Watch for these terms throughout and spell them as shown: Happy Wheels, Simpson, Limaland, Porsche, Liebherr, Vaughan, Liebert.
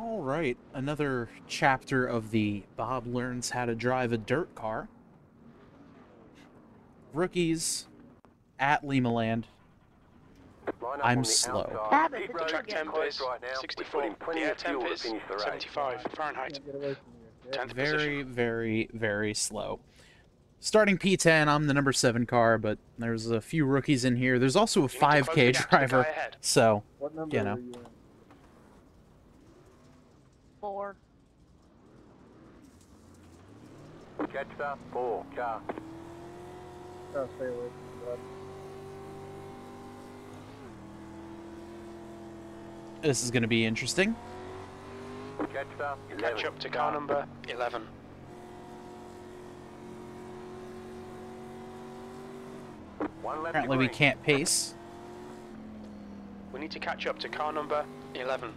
All right, another chapter of the Bob Learns How to Drive a Dirt Car. Rookies at Limaland. I'm slow. Track temp is 64. The air temp is 75 Fahrenheit. Very, very, very slow. Starting P10, I'm the number 7 car, but there's a few rookies in here. There's also a 5K driver, so, you know. 4. Catch that 4 car. Oh, stay away from that. This is going to be interesting. Catch up to car number 11. Apparently we can't pace. We need to catch up to car number 11.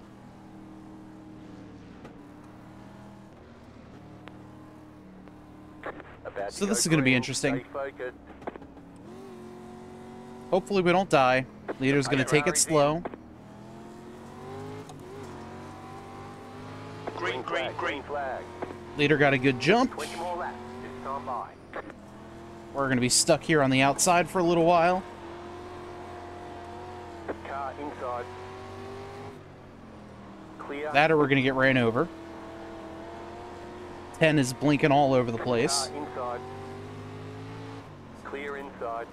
So this is going to be interesting. Hopefully we don't die. Leader's going to take it slow. Green flag. Leader got a good jump. We're going to be stuck here on the outside for a little while. Car inside. Clear. That or we're going to get ran over. 10 is blinking all over the place. Car inside. Clear inside.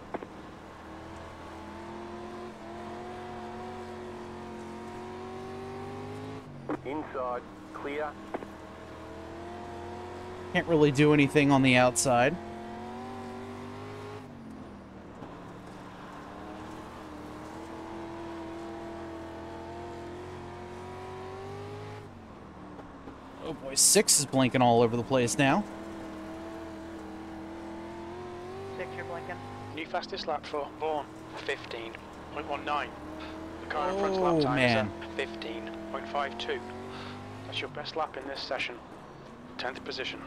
Inside. Clear. Can't really do anything on the outside. Oh boy, 6 is blinking all over the place now. 6, you're blinking. New fastest lap for Vaughan, 15.19. The car in front's lap time is at 15.52. That's your best lap in this session. 10th position.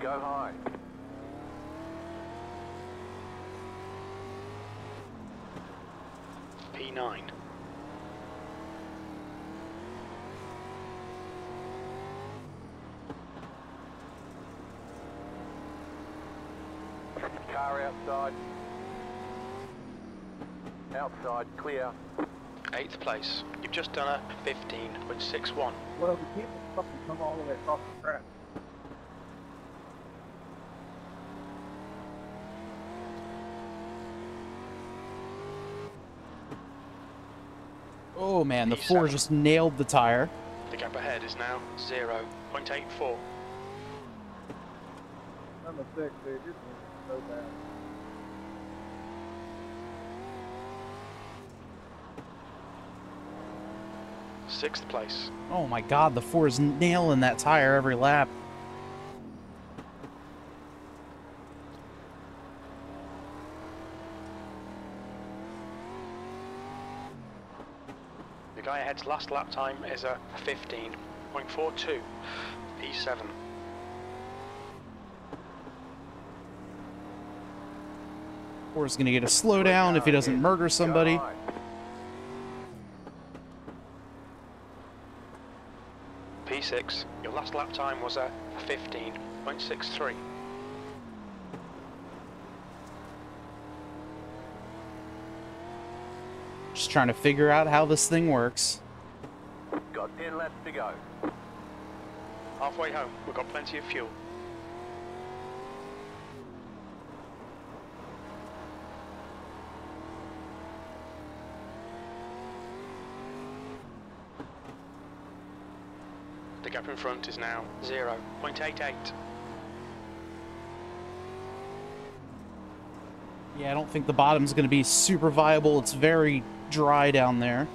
Go high. P9. Car outside. Outside, clear. 8th place. You've just done a 15.61. Well, the people fucking come all the way across the track. Oh man, the 4 just nailed the tire. The gap ahead is now 0.84. I'm a 6, dude. So bad. Sixth place. Oh my god, the 4 is nailing that tire every lap. The guy ahead's last lap time is a 15.42, P7. Is going to get a slowdown if he doesn't murder somebody. P6, your last lap time was a 15.63. Just trying to figure out how this thing works. Got 10 left to go. Halfway home, we've got plenty of fuel. The gap in front is now 0.88. Yeah, I don't think the bottom's going to be super viable. It's very dry down there.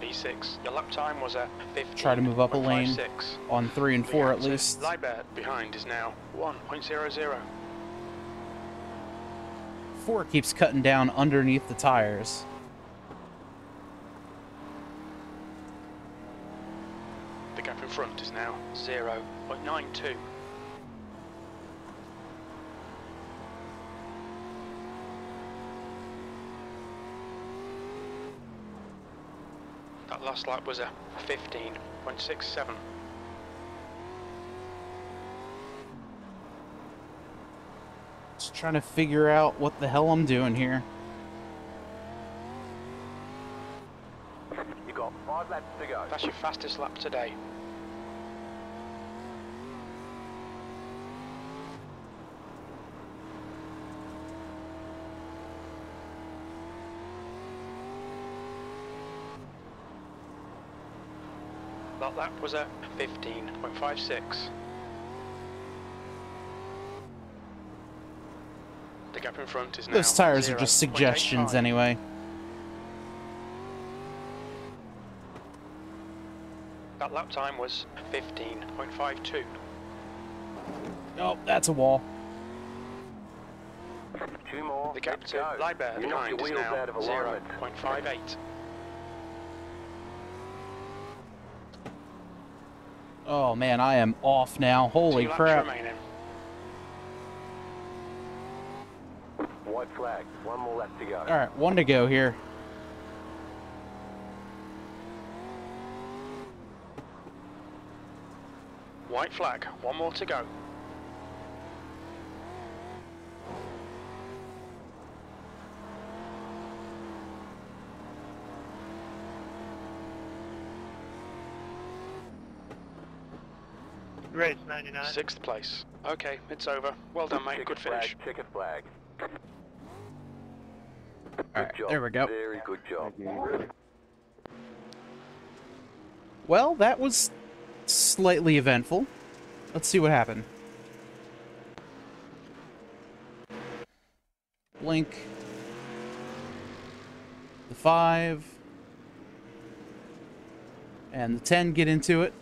B6, your lap time was at 15. Try to move up a lane on 3 and 4 at least. Liebert behind is now 1.00. 4 keeps cutting down underneath the tires. Gap in front is now 0.92. That last lap was a 15.67. Just trying to figure out what the hell I'm doing here. You got 5 laps to go. That's your fastest lap today. That lap was at 15.56. The gap in front is now. Those tires are just suggestions anyway. That lap time was 15.52. Oh, that's a wall. 2 more. The gap to Liebherr behind is now 0.58. Oh man, I am off now. Holy crap. White flag. 1 more left to go. Alright, 1 to go here. White flag. 1 more to go. Race 99. 6th place. Okay, it's over. Well done, mate. Good finish. Flag, ticket flag. Alright, there we go. Very good job. Well, that was slightly eventful. Let's see what happened. Blink. The 5. And the 10 get into it.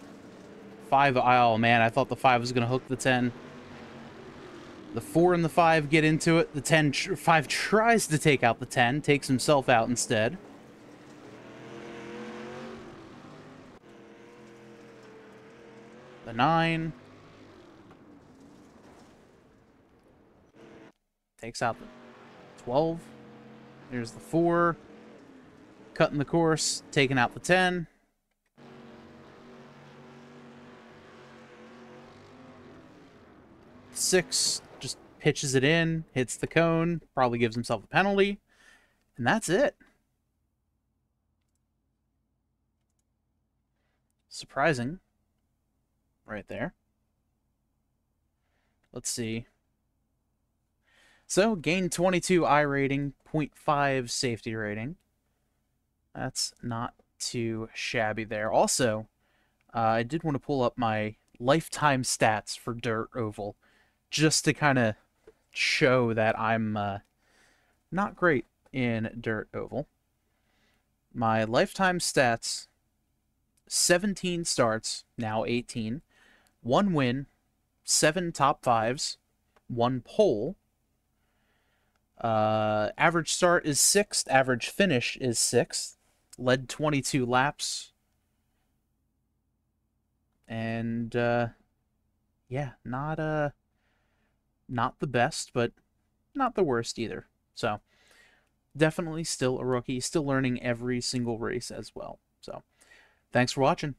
5, oh man, I thought the 5 was going to hook the 10. The 4 and the 5 get into it. The 5 tries to take out the 10, takes himself out instead. The 9. Takes out the 12. There's the 4. Cutting the course, taking out the 10. The 6 just pitches it in, hits the cone, probably gives himself a penalty, and that's it. Surprising. Right there. Let's see. So, gain 22 I rating, 0.5 safety rating. That's not too shabby there. Also, I did want to pull up my lifetime stats for Dirt Oval, just to kind of show that I'm not great in Dirt Oval. My lifetime stats, 17 starts, now 18, 1 win, 7 top 5s, 1 pole. Average start is 6th, average finish is 6th, led 22 laps, and yeah, not the best, but not the worst either. So, definitely still a rookie, still learning every single race as well. So, thanks for watching.